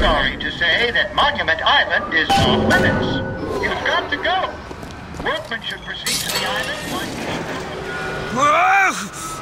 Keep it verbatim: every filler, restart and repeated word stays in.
sorry to say that Monument Island is off limits. You've got to go. Workmen should proceed to the island.